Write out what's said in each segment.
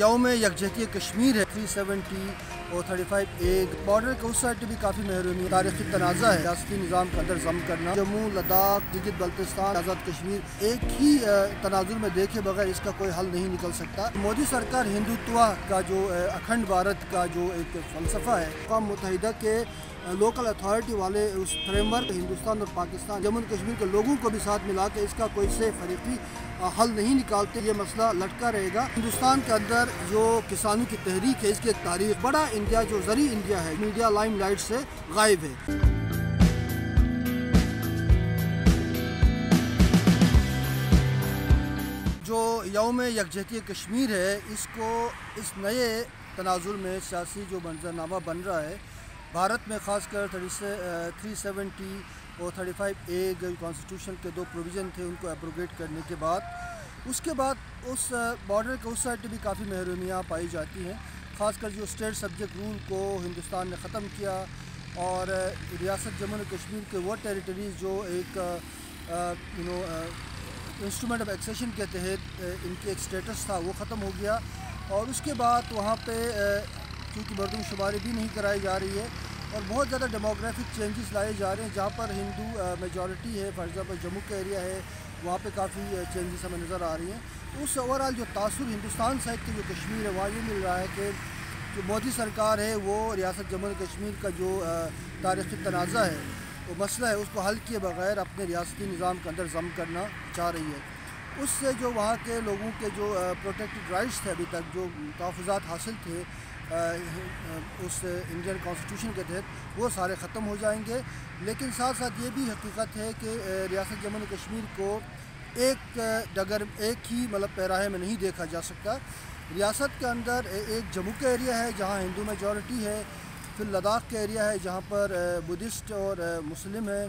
यौम यकजहती कश्मीर है 370 और 35 एक बॉर्डर का उस साइड भी काफ़ी महरूमी तारीखी तनाज़ा है। रियासती निज़ाम का अंदर जम करना जम्मू लद्दाख गिलगित बल्तिस्तान आज़ाद कश्मीर एक ही तनाजुर में देखे बगैर इसका कोई हल नहीं निकल सकता। मोदी सरकार हिंदुत्वा का जो अखंड भारत का जो एक फलसफा है अक़वाम मुत्तहिदा के लोकल अथॉरिटी वाले उस फ्रेमवर्क हिंदुस्तान और पाकिस्तान जम्मू कश्मीर के लोगों को भी साथ मिला के इसका कोई से फरीकी हल नहीं निकालते ये मसला लटका रहेगा। हिंदुस्तान के अंदर जो किसानों की तहरीक है इसकी एक तारीख बड़ा इंडिया जो जरी इंडिया है मीडिया लाइमलाइट से गायब है। जो यौम यकजहती कश्मीर है इसको इस नए तनाजुर में सियासी जो मंजरनामा बन रहा है भारत में खासकर 370 और 35 ए कॉन्स्टिट्यूशन के दो प्रोविज़न थे उनको एब्रोगेट करने के बाद उसके बाद उस बॉर्डर के उस साइड भी काफ़ी महरूमियाँ पाई जाती हैं। खासकर जो स्टेट सब्जेक्ट रूल को हिंदुस्तान ने ख़त्म किया और रियासत जम्मू एंड कश्मीर के वो टेरिटरीज़ जो एक इंस्ट्रूमेंट ऑफ एक्सेशन के तहत इनके एक स्टेटस था वो ख़त्म हो गया और उसके बाद वहाँ पर क्योंकि मरदमशुमारी भी नहीं कराई जा रही है और बहुत ज़्यादा डेमोग्राफिक चेंजेस लाए जा रहे हैं। जहाँ पर हिंदू मेजॉरिटी है फॉर एग्ज़ाम्पल जम्मू का एरिया है वहाँ पे काफ़ी चेंजेस हमें नज़र आ रही हैं। तो उस ओवरऑल जो तासुर हिंदुस्तान साइड के जो कश्मीर है वहाँ ये मिल रहा है कि जो मोदी सरकार है वो रियासत जम्मू कश्मीर का जो तारीख़ी तनाज़ा है वो तो मसला है उसको हल किए बगैर अपने रियासती निज़ाम के अंदर जम करना चाह रही है। उससे जो वहाँ के लोगों के जो प्रोटेक्टेड राइट्स थे अभी तक जो तहफ़ुज़ात हासिल थे उस इंडियन कॉन्स्टिट्यूशन के तहत वो सारे ख़त्म हो जाएंगे। लेकिन साथ साथ ये भी हकीकत है कि रियासत जम्मू कश्मीर को एक डगर एक ही मतलब पैराहे में नहीं देखा जा सकता। रियासत के अंदर एक जम्मू का एरिया है जहाँ हिंदू मेजॉरिटी है, फिर लद्दाख का एरिया है जहाँ पर बुद्धिस्ट और मुस्लिम है,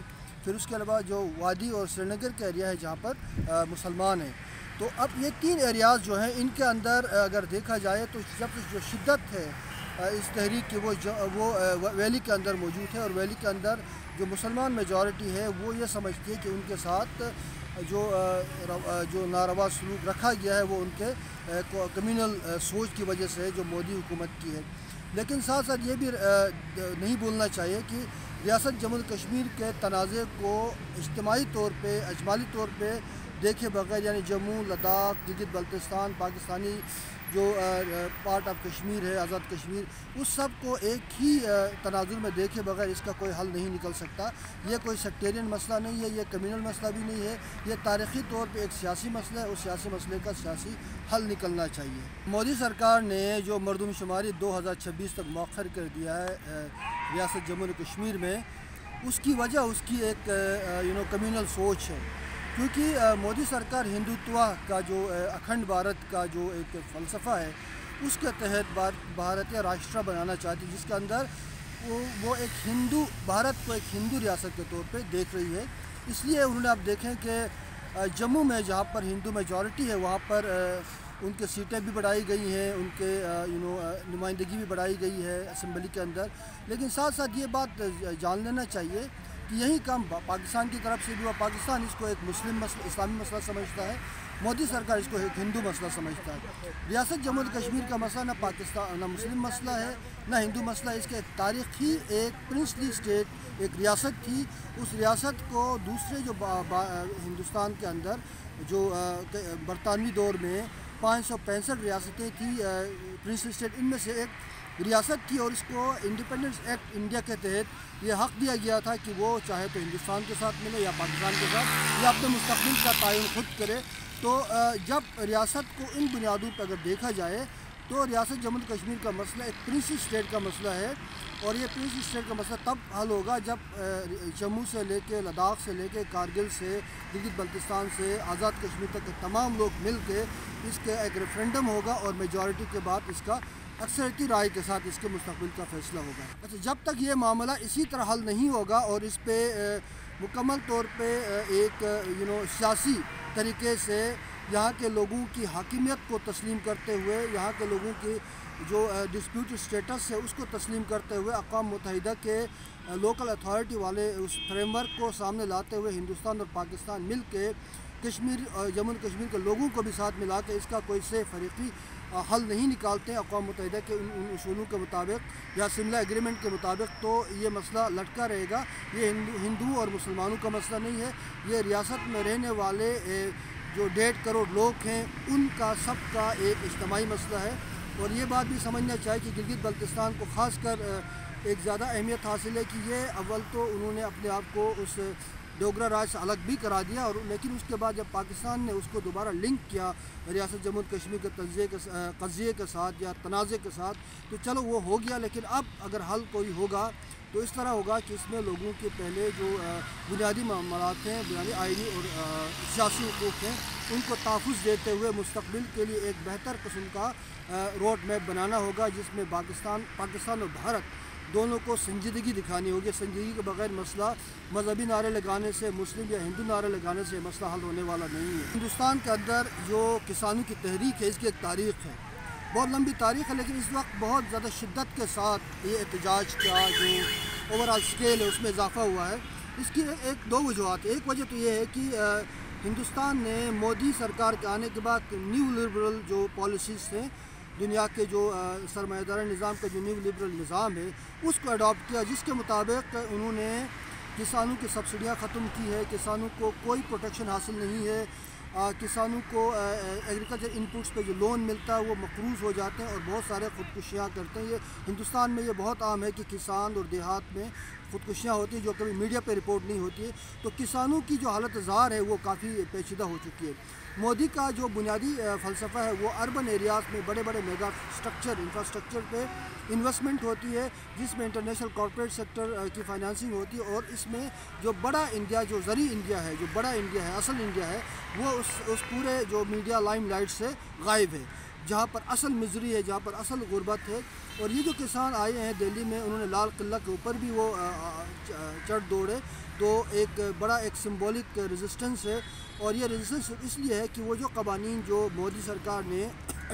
फिर उसके अलावा जो वादी और श्रीनगर का एरिया है जहाँ पर मुसलमान हैं। तो अब ये तीन एरियाज़ जो हैं इनके अंदर अगर देखा जाए तो जब जो शिद्दत है इस तहरीक की वो वैली के अंदर मौजूद है और वैली के अंदर जो मुसलमान मेजॉरिटी है वो ये समझती है कि उनके साथ जो नारवा सलूक रखा गया है वो उनके कम्यूनल सोच की वजह से जो मोदी हुकूमत की है। लेकिन साथ साथ ये भी नहीं बोलना चाहिए कि रियासत जम्मू कश्मीर के तनाज़े को इज्तिमाई तौर पे अजमाली तौर पे देखे बगैर यानी जम्मू लद्दाख गिलगित बल्तिस्तान पाकिस्तानी जो पार्ट ऑफ कश्मीर है आज़ाद कश्मीर उस सब को एक ही तनाजुर में देखे बगैर इसका कोई हल नहीं निकल सकता। ये कोई सेक्टेरियन मसला नहीं है, ये कम्यूनल मसला भी नहीं है, ये तारीख़ी तौर पे एक सियासी मसला है। उस सियासी मसले का सियासी हल निकलना चाहिए। मोदी सरकार ने जो मरदमशुमारी 2026 तक मौखर कर दिया है रियासत जम्मू और कश्मीर में उसकी वजह उसकी एक कम्यूनल सोच है। क्योंकि मोदी सरकार हिंदुत्वा का जो अखंड भारत का जो एक फ़लसफ़ा है उसके तहत भारतीय राष्ट्र बनाना चाहती है जिसके अंदर वो एक हिंदू भारत को एक हिंदू रियासत के तौर पे देख रही है। इसलिए उन्होंने आप देखें कि जम्मू में जहाँ पर हिंदू मेजॉरिटी है वहाँ पर उनके सीटें भी बढ़ाई गई हैं, उनके नुमाइंदगी भी बढ़ाई गई है असम्बली के अंदर। लेकिन साथ साथ ये बात जान लेना चाहिए यही काम पाकिस्तान की तरफ से भी हुआ। पाकिस्तान इसको एक मुस्लिम मसला इस्लामी मसला समझता है, मोदी सरकार इसको एक हिंदू मसला समझता है। रियासत जम्मू कश्मीर का मसला ना पाकिस्तान ना मुस्लिम मसला है ना हिंदू मसला है, इसके एक तारीख़ी एक प्रिंसली स्टेट एक रियासत थी। उस रियासत को दूसरे जो हिंदुस्तान के अंदर जो बरतानवी दौर में 565 रियासतें थी प्रिंसली स्टेट इनमें से एक रियासत की और इसको इंडिपेंडेंस एक्ट इंडिया के तहत ये हक़ दिया गया था कि वो चाहे तो हिंदुस्तान के साथ मिले या पाकिस्तान के साथ या अपने मुस्तक़बिल का तयन खुद करे। तो जब रियासत को इन बुनियादों पर अगर देखा जाए तो रियासत जम्मू कश्मीर का मसला एक प्रिंसली स्टेट का मसला है और ये प्रिंसली स्टेट का मसला तब हल होगा जब जम्मू से लेके लद्दाख से लेके कारगिल से गिलगित बल्तिस्तान से आज़ाद कश्मीर तक के तमाम लोग मिल के इसके एक रेफरेंडम होगा और मेजॉरिटी के बाद इसका अक्सरती राय के साथ इसके मुस्तक़बिल का फ़ैसला होगा। अच्छा, जब तक ये मामला इसी तरह हल नहीं होगा और इस पर मुकम्मल तौर पे एक सियासी तरीके से यहाँ के लोगों की हाकिमियत को तस्लीम करते हुए यहाँ के लोगों की जो डिस्प्यूट स्टेटस है उसको तस्लीम करते हुए अक़वाम मुत्तहिदा के लोकल अथॉरिटी वाले उस फ्रेमवर्क को सामने लाते हुए हिंदुस्तान और पाकिस्तान मिल के कश्मीर जम्मू कश्मीर के लोगों को भी साथ मिला के इसका कोई से फरीकी हल नहीं निकालते अक़वाम मुत्तहिदा के उन उसूलों के मुताबिक या शिमला एग्रीमेंट के मुताबिक, तो ये मसला लटका रहेगा। ये हिंदू और मुसलमानों का मसला नहीं है, ये रियासत में रहने वाले जो 1.5 करोड़ लोग हैं उनका सबका एक इज्तमाही मसला है। और ये बात भी समझना चाहिए कि गिलगित बल्तिस्तान को ख़ास कर एक ज़्यादा अहमियत हासिल है कि ये अव्वल तो उन्होंने अपने आप को उस डोगरा राज से अलग भी करा दिया, और लेकिन उसके बाद जब पाकिस्तान ने उसको दोबारा लिंक किया रियासत जम्मू कश्मीर के तजिए के साथ या तनाज़े के साथ, तो चलो वो हो गया। लेकिन अब अगर हल कोई होगा तो इस तरह होगा कि इसमें लोगों के पहले जो बुनियादी मामलात हैं, बुनियादी आइनी और सियासी हकूक़ हैं, उनको तहफ़ुज़ देते हुए मुस्तक़बिल के लिए एक बेहतर किस्म का रोड मैप बनाना होगा, जिसमें पाकिस्तान और भारत दोनों को संजीदगी दिखानी होगी। संजीदगी के बगैर मसला मजहबी नारे लगाने से, मुस्लिम या हिंदू नारे लगाने से मसला हल होने वाला नहीं है। हिंदुस्तान के अंदर जो किसानों की तहरीक है, इसकी एक तारीख़ है, बहुत लंबी तारीख़ है, लेकिन इस वक्त बहुत ज़्यादा शिद्दत के साथ ये एहतजाज का जो ओवरऑल स्केल है उसमें इजाफा हुआ है। इसकी दो वजूहत, एक वजह तो ये है कि हिंदुस्तान ने मोदी सरकार के आने के बाद न्यू लिबरल जो पॉलिसीज़ हैं, दुनिया के जो सरमायादारी निज़ाम का जो न्यू लिबरल निज़ाम है उसको अडॉप्ट किया, जिसके मुताबिक उन्होंने किसानों की सब्सिडियाँ ख़त्म की है, किसानों को कोई प्रोटेक्शन हासिल नहीं है, किसानों को एग्रीकल्चर इनपुट्स पे जो लोन मिलता है वो मकरूज़ हो जाते हैं और बहुत सारे ख़ुदकुशियाँ करते हैं। ये हिंदुस्तान में ये बहुत आम है कि किसान और देहात में ख़ुदकुशियाँ होती हैं जो कभी मीडिया पे रिपोर्ट नहीं होती है। तो किसानों की जो हालत ज़ाहिर है वो काफ़ी पेचीदा हो चुकी है। मोदी का जो बुनियादी फ़लसफ़ा है वो अर्बन एरियाज़ में बड़े बड़े मेगा स्ट्रक्चर इंफ्रास्ट्रक्चर पर इन्वेस्टमेंट होती है, जिसमें इंटरनेशनल कॉरपोरेट सेक्टर की फाइनेंसिंग होती है, और इसमें जो बड़ा इंडिया, जो ज़री इंडिया है, जो बड़ा इंडिया है, असल इंडिया है, वो उस पूरे जो मीडिया लाइम लाइट से गायब है, जहाँ पर असल मिजरी है, जहाँ पर असल गुर्बत है। और ये जो किसान आए हैं दिल्ली में, उन्होंने लाल किला के ऊपर भी वो चढ़ दौड़े, तो एक बड़ा एक सिंबॉलिक रेजिस्टेंस है। और ये रेजिस्टेंस इसलिए है कि वो जो कवानीन जो मोदी सरकार ने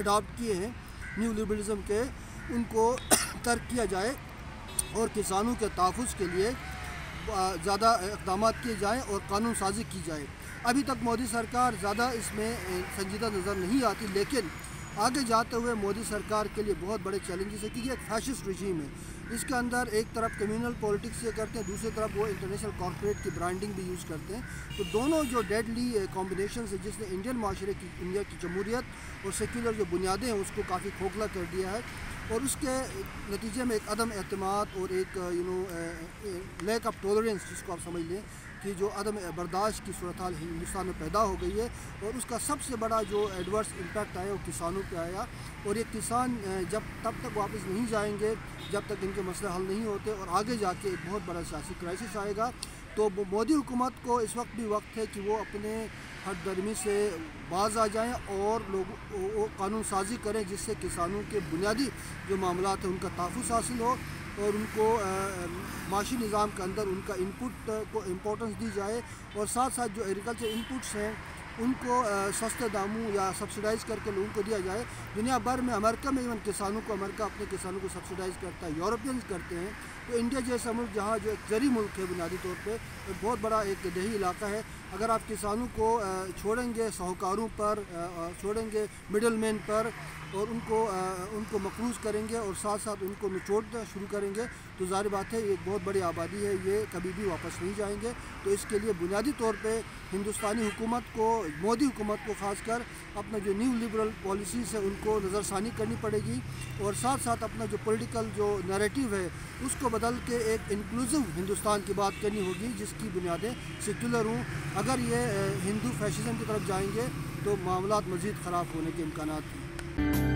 अडॉप्ट किए हैं न्यू लिबरलिज़म के, उनको तर्क किया जाए और किसानों के तहफ़्फ़ुज़ के लिए ज़्यादा इक़दाम किए जाएँ और कानून साज़ी की जाए। अभी तक मोदी सरकार ज़्यादा इसमें संजीदा नज़र नहीं आती, लेकिन आगे जाते हुए मोदी सरकार के लिए बहुत बड़े चैलेंजेस है कि ये एक फैशिस्ट रिजीम है। इसके अंदर एक तरफ कम्यूनल पॉलिटिक्स ये करते हैं, दूसरी तरफ वो इंटरनेशनल कॉरपोरेट की ब्रांडिंग भी यूज़ करते हैं। तो दोनों जो डेडली कॉम्बिनेशन है, जिसने इंडियन माशरे की, इंडिया की जमहूरियत और सेक्युलर जो बुनियादें हैं उसको काफ़ी खोखला कर दिया है, और उसके नतीजे में एक अदम एतमाद और एक लैक ऑफ टॉलरेंस, जिसको आप समझ लें कि जो अदम बर्दाश्त की सूरत हाल हिंदुस्तान में पैदा हो गई है। और उसका सबसे बड़ा जो एडवर्स इम्पैक्ट आया वो किसानों पे आया, और ये किसान जब तब तक वापस नहीं जाएंगे जब तक इनके मसले हल नहीं होते, और आगे जाके एक बहुत बड़ा सियासी क्राइसिस आएगा। तो मोदी हुकूमत को इस वक्त भी वक्त है कि वो अपने हर दर्मी से बाज आ जाएँ और लोगों कानून साजी करें, जिससे किसानों के बुनियादी जो मामला हैं उनका तहफ़्फ़ुज़ हासिल हो और उनको माशी निज़ाम के अंदर उनका इनपुट को इम्पोर्टेंस दी जाए, और साथ साथ जो एग्रीकल्चर इनपुट्स हैं उनको सस्ते दामों या सब्सिडाइज़ करके लोगों को दिया जाए। दुनिया भर में, अमेरिका में इवन किसानों को, अमेरिका अपने किसानों को सब्सिडाइज़ करता है, यूरोपियंस करते हैं। तो इंडिया जैसा मुल्क, जहाँ जो एक जरी मुल्क है बुनियादी तौर पर, बहुत बड़ा एक देही इलाका है, अगर आप किसानों को छोड़ेंगे साहूकारों पर, छोड़ेंगे मिडल मैन पर, और उनको मकरूज़ करेंगे और साथ साथ उनको निचोड़ना शुरू करेंगे, तो ज़ाहिर बात है ये बहुत बड़ी आबादी है, ये कभी भी वापस नहीं जाएंगे। तो इसके लिए बुनियादी तौर पे हिंदुस्तानी हुकूमत को, मोदी हुकूमत को खासकर, अपना जो न्यू लिबरल पॉलिसीज़ है उनको नज़रसानी करनी पड़ेगी, और साथ साथ अपना जो पॉलिटिकल जो नैरेटिव है उसको बदल के एक इंक्लूसिव हिंदुस्तान की बात करनी होगी, जिसकी बुनियादें सेक्युलर हों। अगर ये हिंदू फैशिज़म की तरफ जाएंगे तो मामला मज़ीद ख़राब होने के इम्कान हैं।